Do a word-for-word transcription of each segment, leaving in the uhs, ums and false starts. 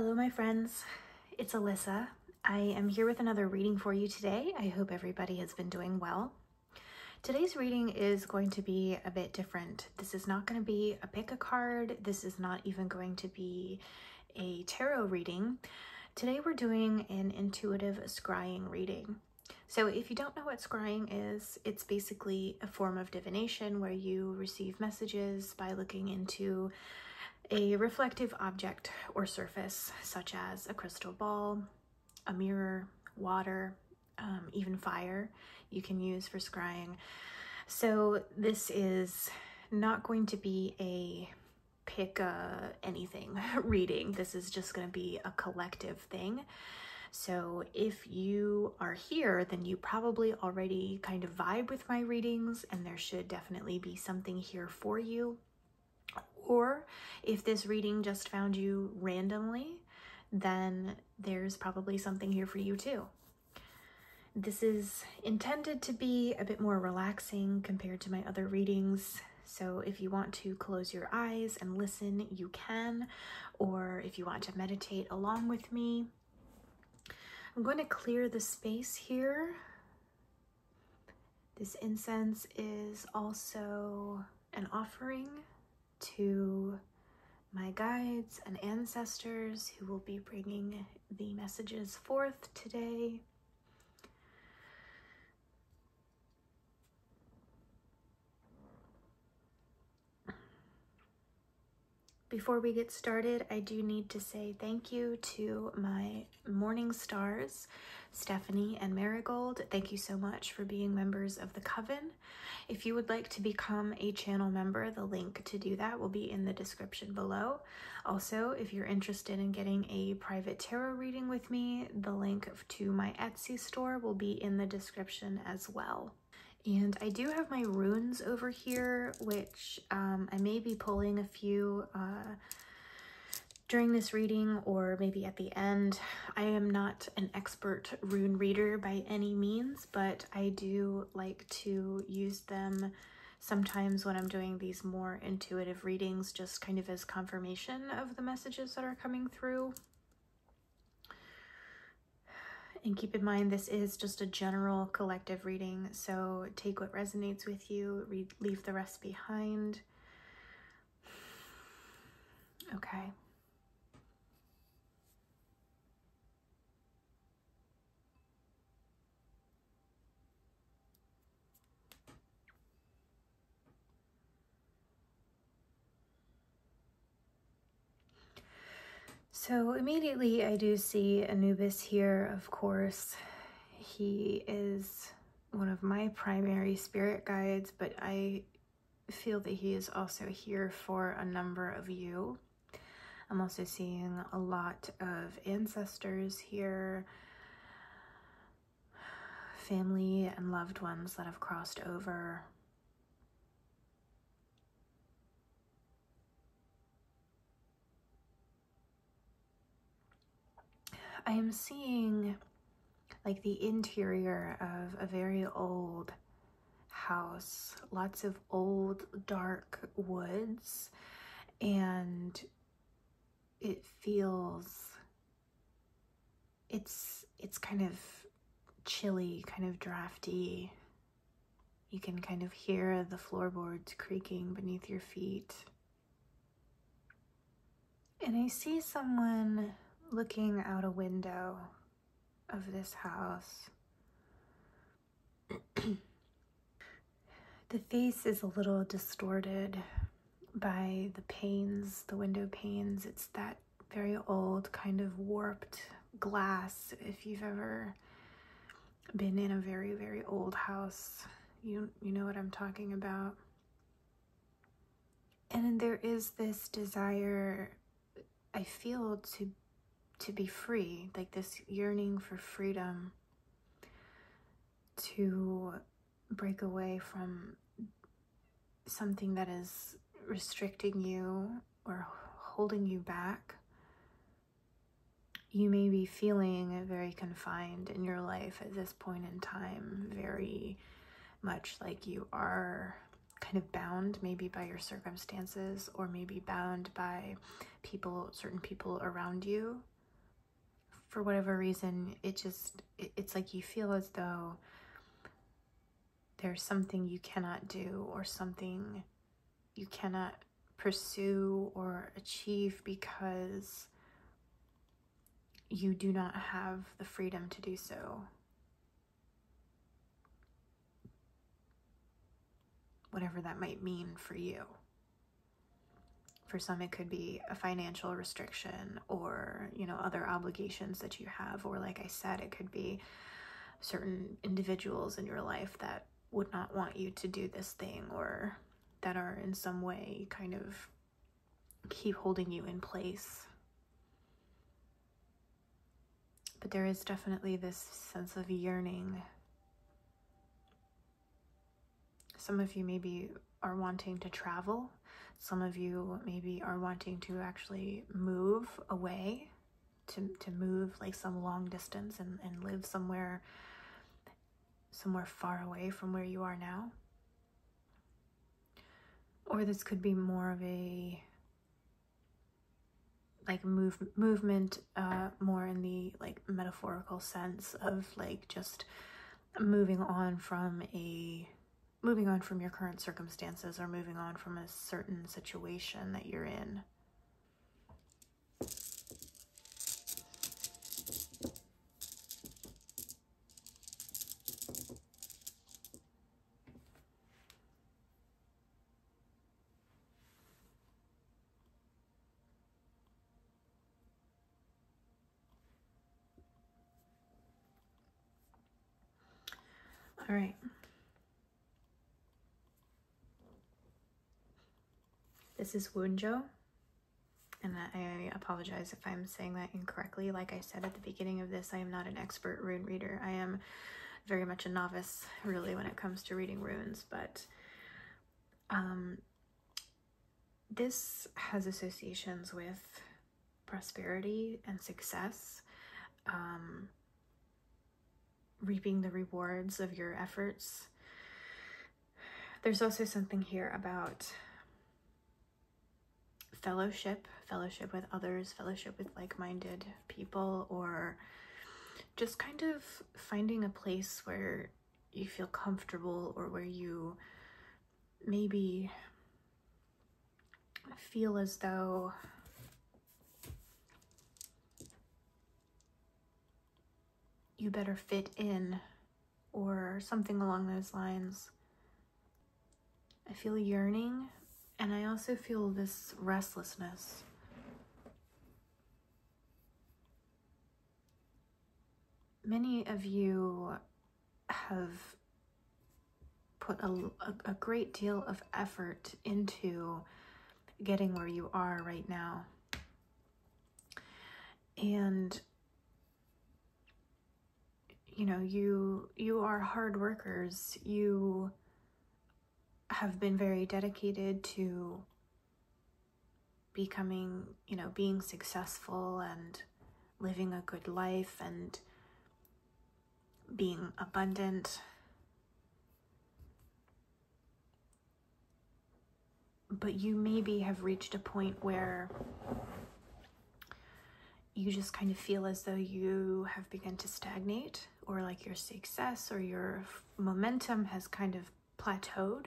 Hello my friends, it's Alyssa. I am here with another reading for you today. I hope everybody has been doing well. Today's reading is going to be a bit different. This is not going to be a pick a card. This is not even going to be a tarot reading. Today we're doing an intuitive scrying reading. So if you don't know what scrying is, it's basically a form of divination where you receive messages by looking into a reflective object or surface, such as a crystal ball, a mirror, water, um, even fire you can use for scrying. So this is not going to be a pick a anything reading. This is just going to be a collective thing. So if you are here, then you probably already kind of vibe with my readings, and there should definitely be something here for you. Or if this reading just found you randomly, then there's probably something here for you too. This is intended to be a bit more relaxing compared to my other readings. So if you want to close your eyes and listen, you can. Or if you want to meditate along with me. I'm going to clear the space here. This incense is also an offering to my guides and ancestors who will be bringing the messages forth today. Before we get started, I do need to say thank you to my morning stars, Stephanie and Marigold. Thank you so much for being members of the Coven. If you would like to become a channel member, the link to do that will be in the description below. Also, if you're interested in getting a private tarot reading with me, the link to my Etsy store will be in the description as well. And I do have my runes over here, which um, I may be pulling a few uh, during this reading or maybe at the end. I am not an expert rune reader by any means, but I do like to use them sometimes when I'm doing these more intuitive readings, just kind of as confirmation of the messages that are coming through. And keep in mind, this is just a general collective reading, so take what resonates with you, read, leave the rest behind. Okay. So immediately I do see Anubis here, of course. He is one of my primary spirit guides, but I feel that he is also here for a number of you. I'm also seeing a lot of ancestors here, family and loved ones that have crossed over. I am seeing like the interior of a very old house, lots of old dark woods, and it feels, it's, it's kind of chilly, kind of drafty. You can kind of hear the floorboards creaking beneath your feet. And I see someone looking out a window of this house. The face is a little distorted by the panes, the window panes. It's that very old kind of warped glass. If you've ever been in a very, very old house, you, you know what I'm talking about. And there is this desire, I feel, to to be free, like this yearning for freedom, to break away from something that is restricting you or holding you back. You may be feeling very confined in your life at this point in time, very much like you are kind of bound maybe by your circumstances, or maybe bound by people, certain people around you. For whatever reason, it just, it's like you feel as though there's something you cannot do or something you cannot pursue or achieve because you do not have the freedom to do so. Whatever that might mean for you. For some, it could be a financial restriction or, you know, other obligations that you have. Or like I said, it could be certain individuals in your life that would not want you to do this thing, or that are in some way kind of keep holding you in place. But there is definitely this sense of yearning. Some of you maybe are wanting to travel. Some of you maybe are wanting to actually move away, to, to move like some long distance and, and live somewhere, somewhere far away from where you are now. Or this could be more of a like move, movement, uh, more in the like metaphorical sense of like just moving on from a, moving on from your current circumstances, or moving on from a certain situation that you're in. All right. This is Wunjo, and I apologize if I'm saying that incorrectly. Like I said at the beginning of this, I am not an expert rune reader. I am very much a novice, really, when it comes to reading runes, but um, this has associations with prosperity and success. Um, reaping the rewards of your efforts. There's also something here about fellowship, fellowship with others, fellowship with like-minded people, or just kind of finding a place where you feel comfortable, or where you maybe feel as though you better fit in, or something along those lines. I feel yearning, and I also feel this restlessness. Many of you have put a, a, a great deal of effort into getting where you are right now. And you know, you you are hard workers. You have been very dedicated to becoming, you know, being successful and living a good life and being abundant. But you maybe have reached a point where you just kind of feel as though you have begun to stagnate, or like your success or your momentum has kind of plateaued.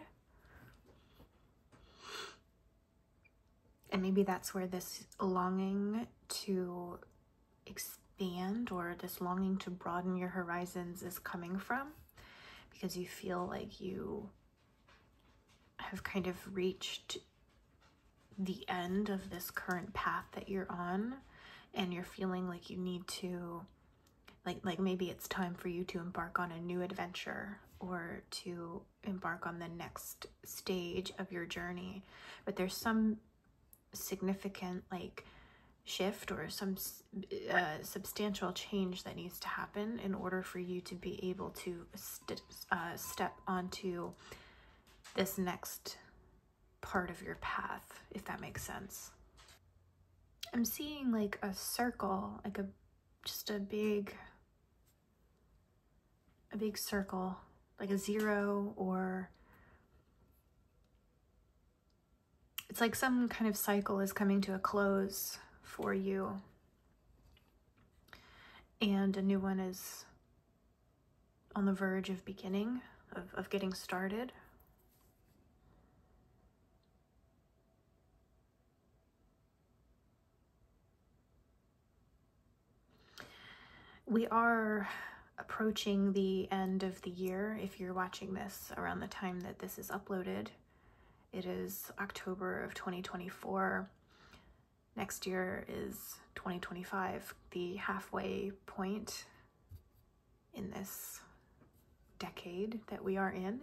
And maybe that's where this longing to expand, or this longing to broaden your horizons, is coming from, because you feel like you have kind of reached the end of this current path that you're on. And you're feeling like you need to, like, like maybe it's time for you to embark on a new adventure, or to embark on the next stage of your journey. But there's some significant like shift, or some uh, substantial change that needs to happen in order for you to be able to st uh, step onto this next part of your path, if that makes sense. I'm seeing like a circle, like a, just a big, a big circle, like a zero, or It's like some kind of cycle is coming to a close for you, and a new one is on the verge of beginning, of, of getting started. We are approaching the end of the year. If you're watching this around the time that this is uploaded, it is October of twenty twenty-four. Next year is twenty twenty-five, the halfway point in this decade that we are in.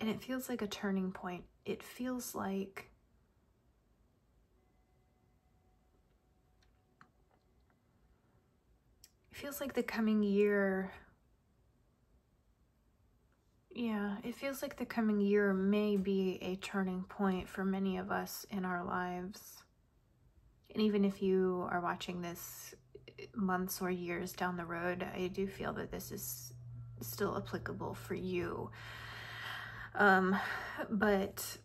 And it feels like a turning point. It feels like feels like the coming year, yeah, it feels like the coming year may be a turning point for many of us in our lives. And even if you are watching this months or years down the road, I do feel that this is still applicable for you. Um, but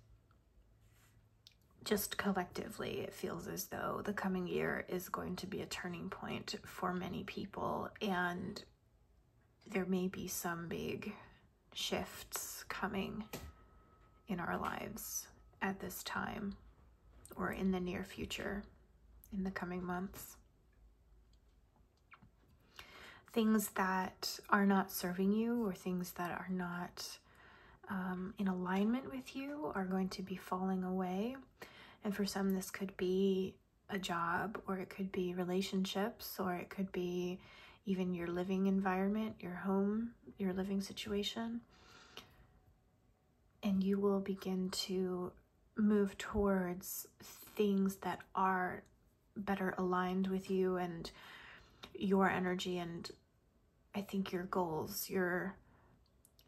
just collectively, it feels as though the coming year is going to be a turning point for many people, and there may be some big shifts coming in our lives at this time or in the near future, in the coming months. Things that are not serving you or things that are not um, in alignment with you are going to be falling away. And for some, this could be a job, or it could be relationships, or it could be even your living environment, your home, your living situation. And you will begin to move towards things that are better aligned with you and your energy, and I think your goals, your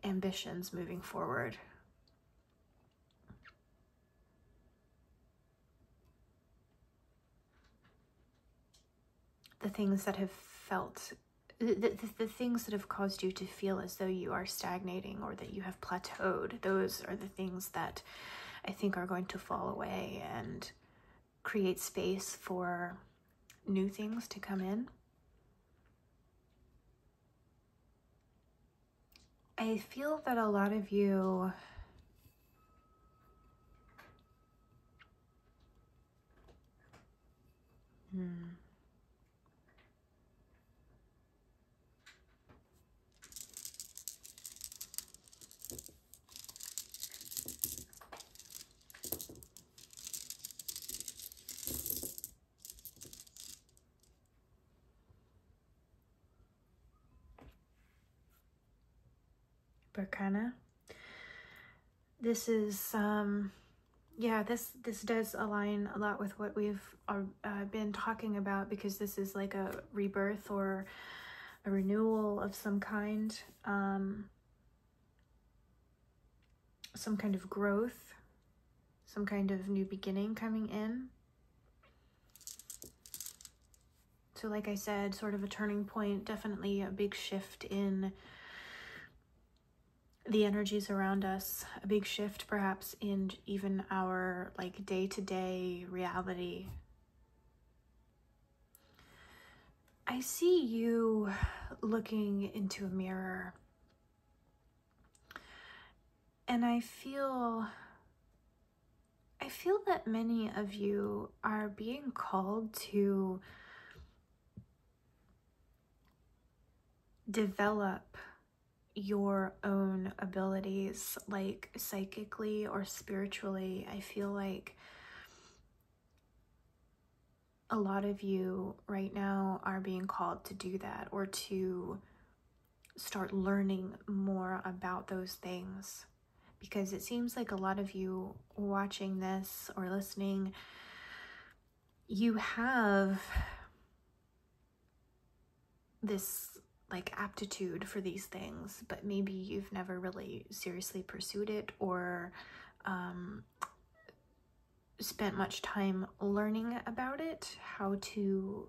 ambitions moving forward. The things that have felt, the, the, the things that have caused you to feel as though you are stagnating or that you have plateaued, those are the things that I think are going to fall away and create space for new things to come in. I feel that a lot of you hmm. Berkana. This is, um, yeah, this this does align a lot with what we've uh, been talking about, because this is like a rebirth or a renewal of some kind, um, some kind of growth, some kind of new beginning coming in. So like I said, sort of a turning point, definitely a big shift in the energies around us, a big shift perhaps in even our like day-to-day reality. I see you looking into a mirror, and I feel I feel that many of you are being called to develop your own abilities, like psychically or spiritually. I feel like a lot of you right now are being called to do that, or to start learning more about those things, because it seems like a lot of you watching this or listening, you have this like aptitude for these things, but maybe you've never really seriously pursued it or um, spent much time learning about it, how to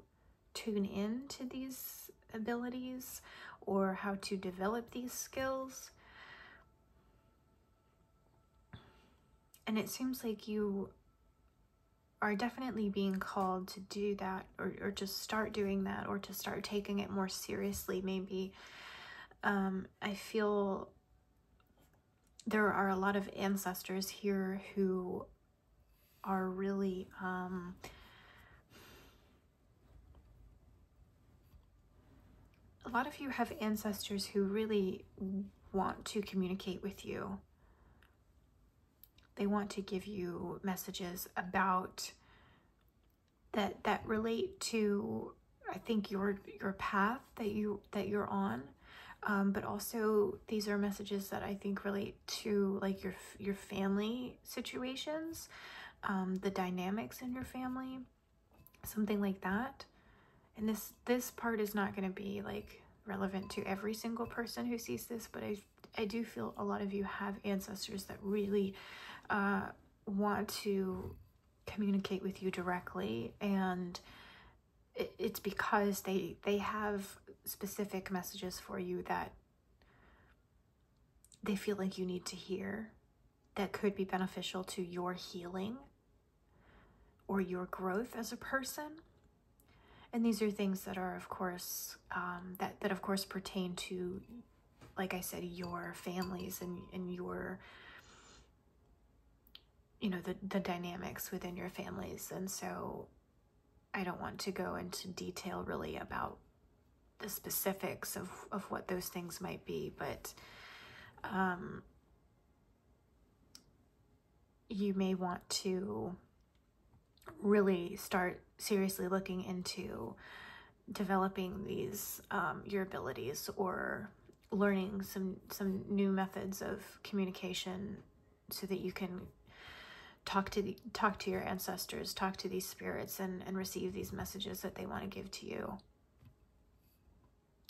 tune in to these abilities or how to develop these skills. And it seems like you are definitely being called to do that, or, or to start doing that, or to start taking it more seriously maybe. Um, I feel there are a lot of ancestors here who are really um, a lot of you have ancestors who really want to communicate with you. They want to give you messages about that that relate to, I think, your your path that you that you're on, um, but also these are messages that I think relate to like your your family situations, um, the dynamics in your family, something like that. And this this part is not going to be like relevant to every single person who sees this, but I I do feel a lot of you have ancestors that really uh want to communicate with you directly, and it, it's because they they have specific messages for you that they feel like you need to hear, that could be beneficial to your healing or your growth as a person. And these are things that are, of course, um that that of course pertain to, like I said, your families and and your, you know, the, the dynamics within your families. And so I don't want to go into detail really about the specifics of, of what those things might be, but um, you may want to really start seriously looking into developing these, um, your abilities, or learning some, some new methods of communication so that you can talk to the, talk to your ancestors, talk to these spirits, and, and receive these messages that they want to give to you.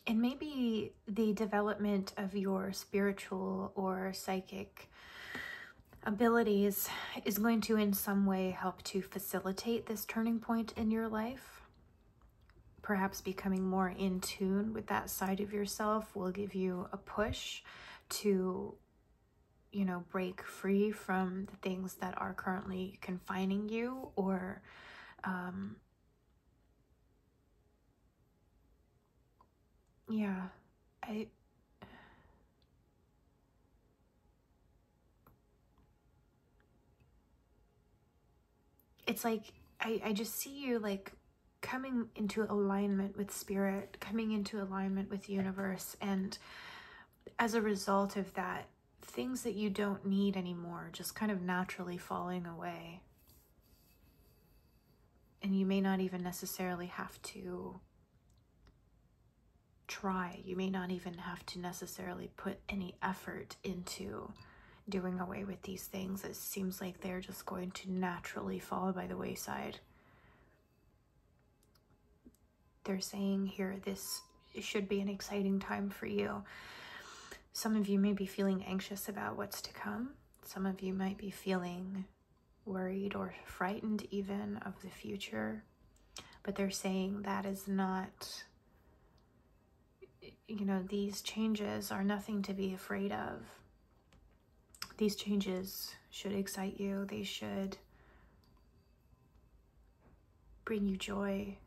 And maybe the development of your spiritual or psychic abilities is going to in some way help to facilitate this turning point in your life. Perhaps becoming more in tune with that side of yourself will give you a push to, you know, break free from the things that are currently confining you, or um yeah I it's like I, I just see you like coming into alignment with spirit, coming into alignment with universe, and as a result of that, things that you don't need anymore just kind of naturally falling away. And you may not even necessarily have to try. You may not even have to necessarily put any effort into doing away with these things. It seems like they're just going to naturally fall by the wayside. They're saying here, this should be an exciting time for you. Some of you may be feeling anxious about what's to come. Some of you might be feeling worried or frightened even of the future, but they're saying that is not, you know, these changes are nothing to be afraid of. These changes should excite you. They should bring you joy.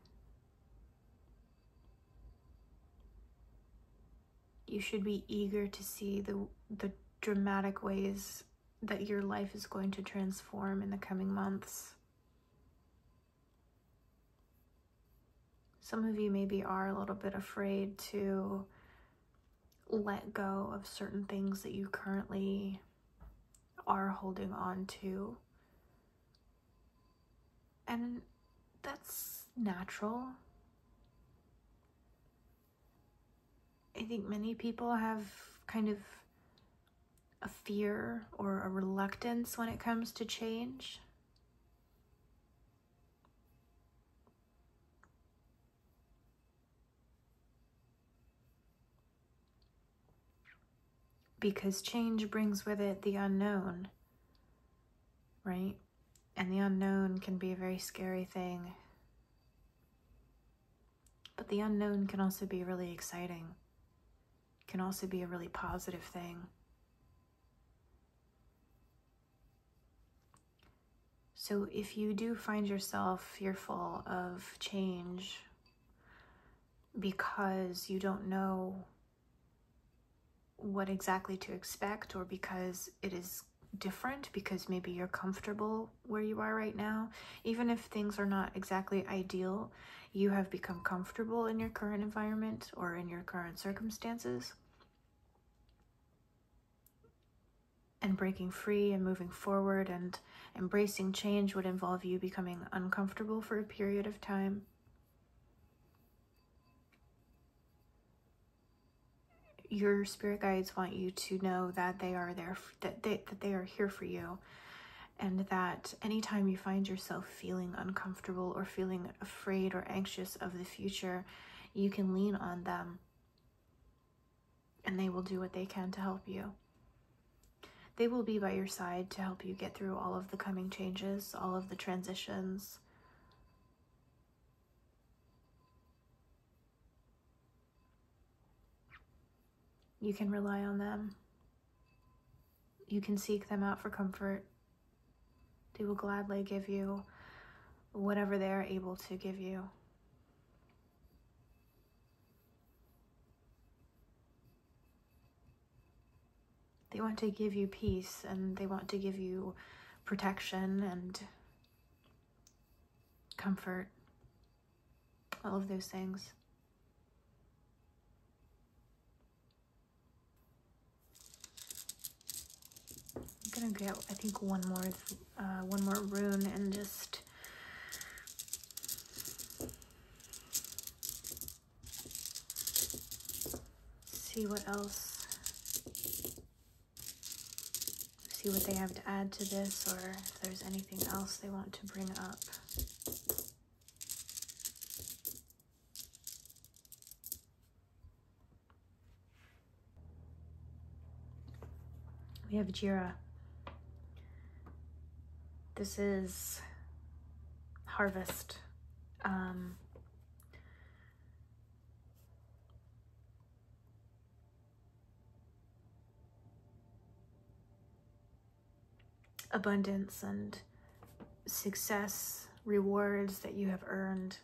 You should be eager to see the, the dramatic ways that your life is going to transform in the coming months. Some of you maybe are a little bit afraid to let go of certain things that you currently are holding on to. And that's natural. I think many people have kind of a fear or a reluctance when it comes to change. Because change brings with it the unknown, right? And the unknown can be a very scary thing. But the unknown can also be really exciting. Can also be a really positive thing. So if you do find yourself fearful of change because you don't know what exactly to expect, or because it is different, because maybe you're comfortable where you are right now, even if things are not exactly ideal, you have become comfortable in your current environment or in your current circumstances, and breaking free and moving forward and embracing change would involve you becoming uncomfortable for a period of time. Your spirit guides want you to know that they are there, that they, that they are here for you, and that anytime you find yourself feeling uncomfortable or feeling afraid or anxious of the future, you can lean on them and they will do what they can to help you. They will be by your side to help you get through all of the coming changes, all of the transitions. You can rely on them. You can seek them out for comfort. They will gladly give you whatever they are able to give you. They want to give you peace, and they want to give you protection and comfort, all of those things. I'm gonna get, I think, one more, uh, one more rune, and just see what else, see what they have to add to this, or if there's anything else they want to bring up. We have Jira. This is harvest. Um, abundance and success, rewards that you have earned.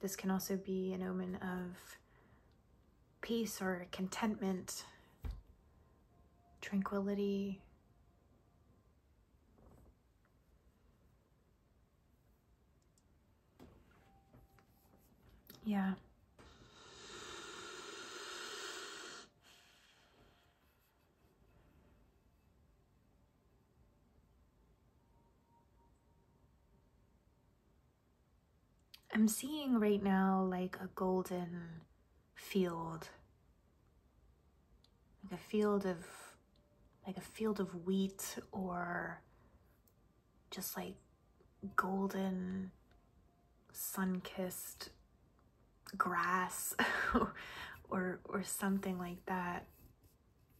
This can also be an omen of peace or contentment, tranquility. Yeah. I'm seeing right now like a golden field. Like a field of, like a field of wheat, or just like golden sun-kissed grass or, or something like that.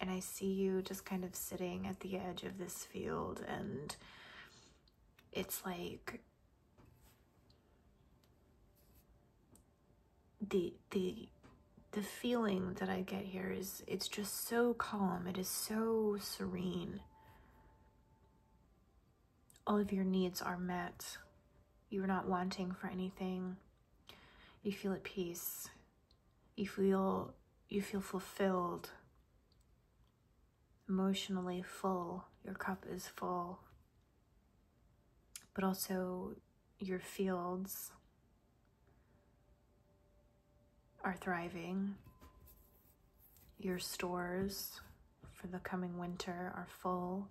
And I see you just kind of sitting at the edge of this field, and it's like the, the, The feeling that I get here is it's just so calm. It is so serene. All of your needs are met. You're not wanting for anything. You feel at peace. You feel, you feel fulfilled. Emotionally full. Your cup is full. But also your fields are thriving. Your stores for the coming winter are full.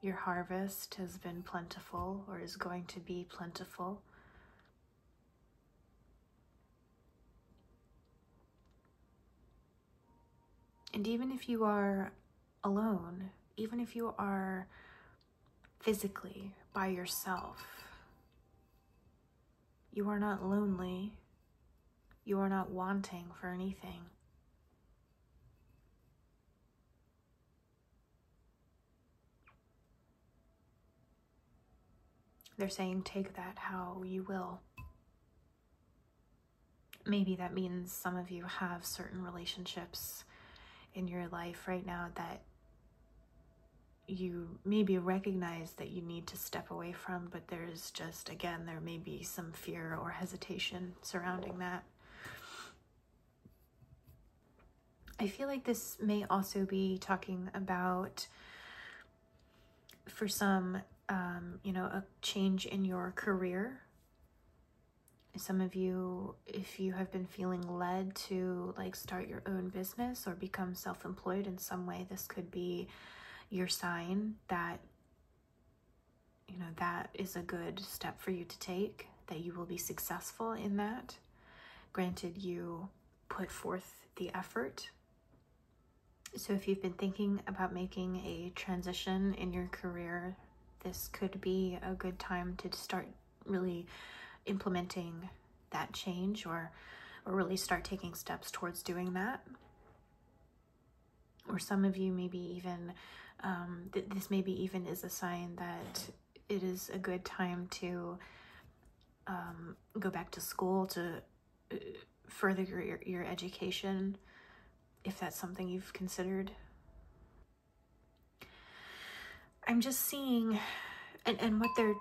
Your harvest has been plentiful, or is going to be plentiful. And even if you are alone, even if you are physically by yourself, you are not lonely. You are not wanting for anything. They're saying, take that how you will. maybe that means some of you have certain relationships in your life right now that you maybe recognize that you need to step away from, but there's just, again, there may be some fear or hesitation surrounding that. I feel like this may also be talking about, for some, um, you know, a change in your career. Some of you, if you have been feeling led to like start your own business or become self-employed in some way, this could be your sign that, you know, that is a good step for you to take, that you will be successful in that. Granted, you put forth the effort. So if you've been thinking about making a transition in your career, this could be a good time to start really implementing that change, or, or really start taking steps towards doing that. Or some of you maybe even, um, th this maybe even is a sign that it is a good time to um, go back to school to uh, further your, your education, if that's something you've considered. I'm just seeing, and, and what they're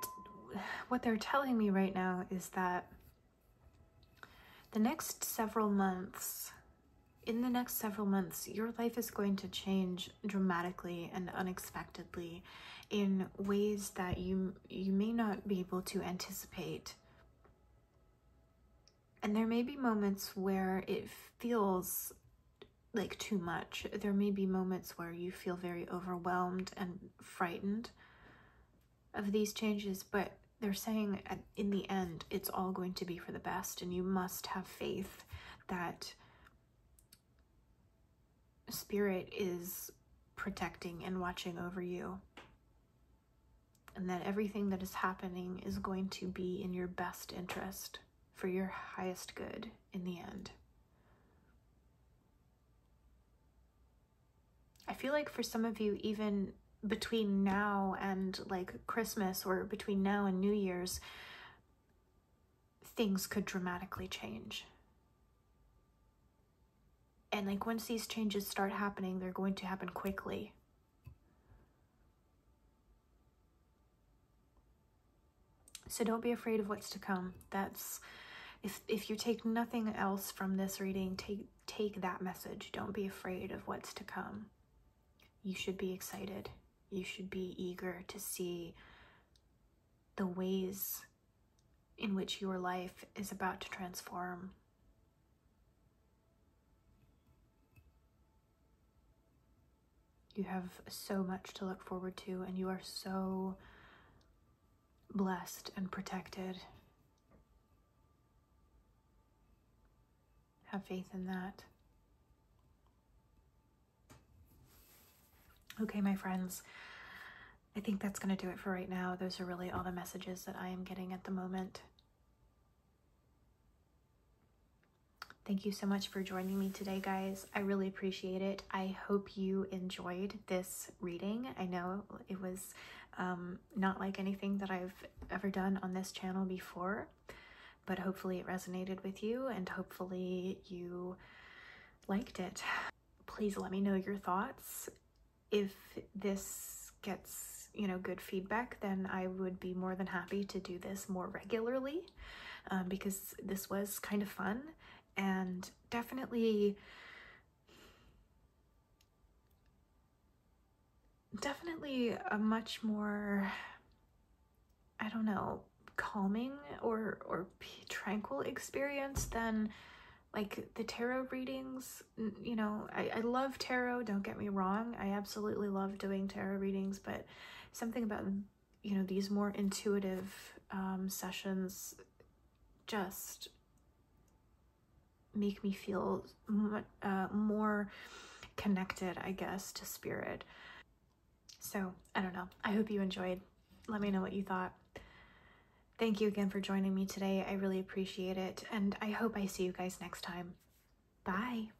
what they're telling me right now is that the next several months, in the next several months, your life is going to change dramatically and unexpectedly in ways that you, you may not be able to anticipate. And there may be moments where it feels like too much. There may be moments where you feel very overwhelmed and frightened of these changes, but they're saying at, in the end, it's all going to be for the best, and you must have faith that Spirit is protecting and watching over you, and that everything that is happening is going to be in your best interest for your highest good in the end. I feel like for some of you, even between now and like Christmas, or between now and New Year's, things could dramatically change. And like once these changes start happening, they're going to happen quickly. So don't be afraid of what's to come. That's, if, if you take nothing else from this reading, take, take that message. Don't be afraid of what's to come. You should be excited. You should be eager to see the ways in which your life is about to transform. You have so much to look forward to, and you are so blessed and protected. Have faith in that. Okay, my friends, I think that's going to do it for right now. Those are really all the messages that I am getting at the moment. Thank you so much for joining me today, guys. I really appreciate it. I hope you enjoyed this reading. I know it was um, not like anything that I've ever done on this channel before, but hopefully it resonated with you, and hopefully you liked it. Please let me know your thoughts. If this gets, you know, good feedback, then I would be more than happy to do this more regularly, um, because this was kind of fun. And definitely, definitely a much more, I don't know, calming or, or tranquil experience than like the tarot readings. You know, I, I love tarot, don't get me wrong. I absolutely love doing tarot readings, but something about, you know, these more intuitive um, sessions just make me feel uh, more connected, I guess, to Spirit. So I don't know. I hope you enjoyed. Let me know what you thought. Thank you again for joining me today. I really appreciate it, and I hope I see you guys next time. Bye.